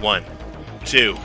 One, two.